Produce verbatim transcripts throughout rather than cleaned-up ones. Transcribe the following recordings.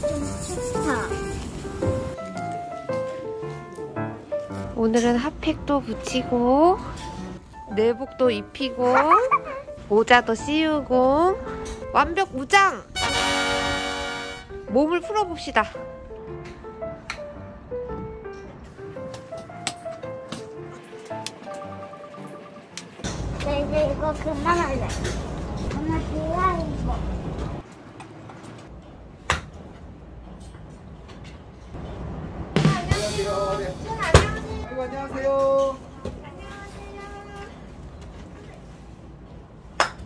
좀 싫다. 오늘은 핫팩도 붙이고 내복도 입히고 모자도 씌우고 완벽 무장! 몸을 풀어봅시다. 나 이제 이거 그만할래. 엄마 좋아 이거. 안녕하세요. 안녕하세요. 안녕하세요.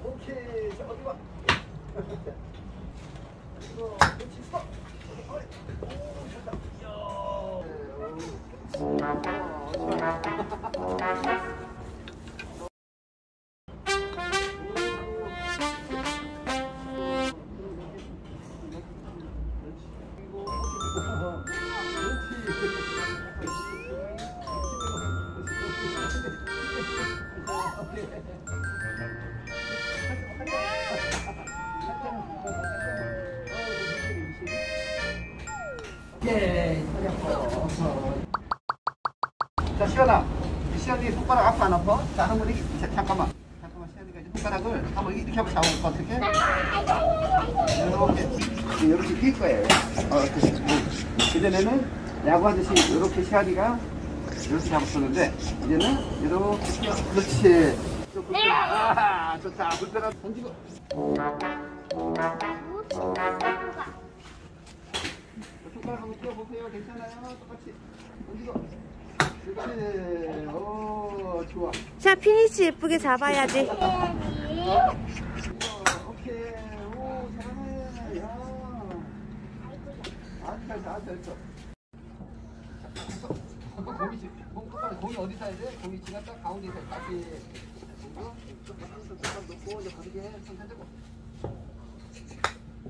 오케이. 자, 어디 봐. 이거 같이 써. 오, 잘한다. 예, 자, 시연아, 시연이 손가락 아파 안 아파? 자, 한 번, 잠깐만, 잠깐만, 시연이가 이제 손가락을 한번 이렇게 한번 잡아볼까 어떻게? 이렇게, 이렇게 뛸 거예요. 어, 그전에는 야구 하듯이 이렇게 시연이가 이렇게 잡았었는데 이제는 이렇게, 그렇지. 아, 좋다. 물벼락 던지고. 손가락 한번 껴보세요. 괜찮아요? 똑같이 던지고. 그렇지. 오, 좋아. 자, 피니시 예쁘게 잡아야지. 오케이. 오, 잘하네. 야. 아주 잘, 아주 잘 쳐. 공이, 공이 어디 사야 돼? 공이 지났다 가운데 있어야 돼. 그리고 이쪽에 한손 조금 놓고 이제 가볍게 해. 손 펴주고.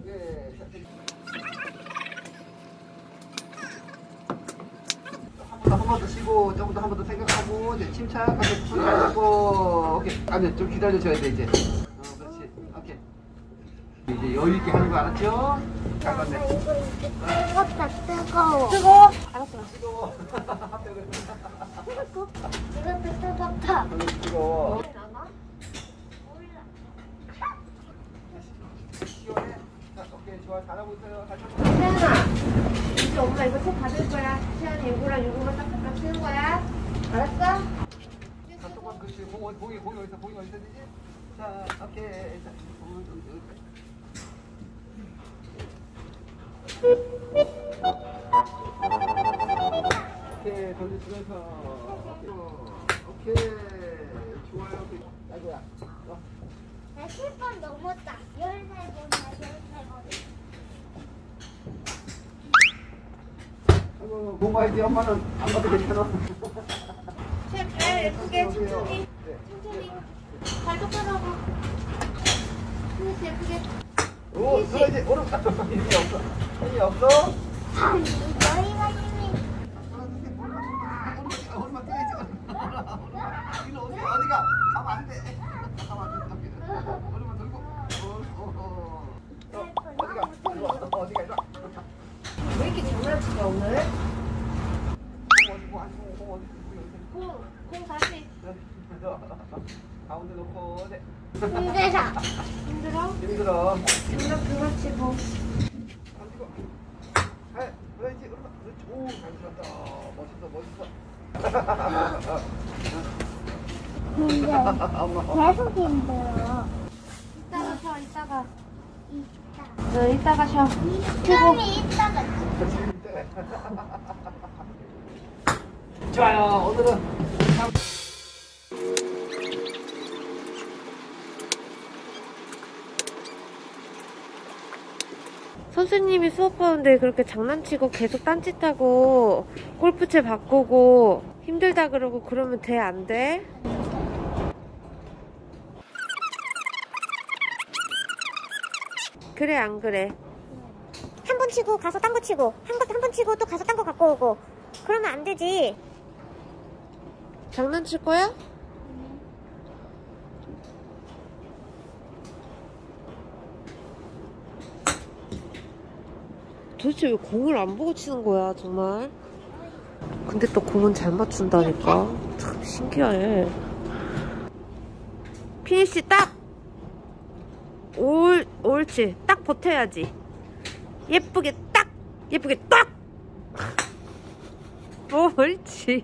예. 한 번 더 쉬고 조금 더 한 번 더 생각하고 이제 침착하게 손 잘 잡고. 오케이. 아니 좀 기다려줘야 돼 이제. 어, 그렇지. 오케이. 이제 여유 있게 하는 거 알았죠? 잘 봤네. 뜨겁다 뜨거워. 뜨거워? 알았어. 뜨거워. 뜨겁고? 이것도 뜨겁다. 뜨거워. 시원해. 오케이, 좋아. 잘하고 있어요. 시연아, 이제 엄마 이거 책 받을 거야. 시연이 이거랑 이거만 딱딱딱 쓰는 거야. 알았어? 잠깐만, 그렇지. 공이, 공이, 공이 어디서, 공이 어디서 되지? 자, 오케이. 자, 공이 어디서. 오케이, 던지면서. 오케이, 좋아요. 아이고야. 나 십 번 넘었다. 열살 번이야, 열살 번. 뭔가 이제 엄마는 안 봐도 괜찮아. 제발 예쁘게 천천히. 천천히. 발 똑바로 하고. 그렇지, 예쁘게. 오, 너 이제 오른다. 힘이 없어. 힘이 없어? 너희가 힘이. 오른만 떼야지. 이리로 오세요. 어디가? 가면 안 돼. 가면 안 돼. 오른만 돌고. 어, 어디가? 어디가? 이리 와. 왜 이렇게 장난치냐, 오늘? 공, 공 다시. 가운데 놓고. 힘들어. 힘들어? 힘들어. 힘들어, 그렇지 뭐. 던지고. 해, 그래야지. 그렇지. 오, 잘 들었다. 멋있어, 멋있어. 근데 계속 힘들어. 이따가 쉬어, 이따가. 이따가. 너 이따가 쉬어. 시간이 이따가. 좋아요, 오늘은. 선생님이 수업하는데 그렇게 장난치고 계속 딴짓하고 골프채 바꾸고 힘들다 그러고 그러면 돼, 안 돼? 그래, 안 그래? 한 번 치고 가서 딴 거 치고 한 번 한 번 치고 또 가서 딴 거 갖고 오고 그러면 안 되지. 장난칠 거야? 도대체 왜 공을 안 보고 치는 거야 정말. 근데 또 공은 잘 맞춘다니까. 참 신기해. 피니시 딱! 옳, 옳지. 딱 버텨야지. 예쁘게 딱! 예쁘게 딱! 오, 옳지.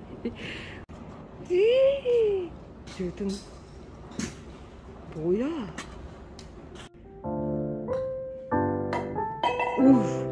지금 뭐야? 오.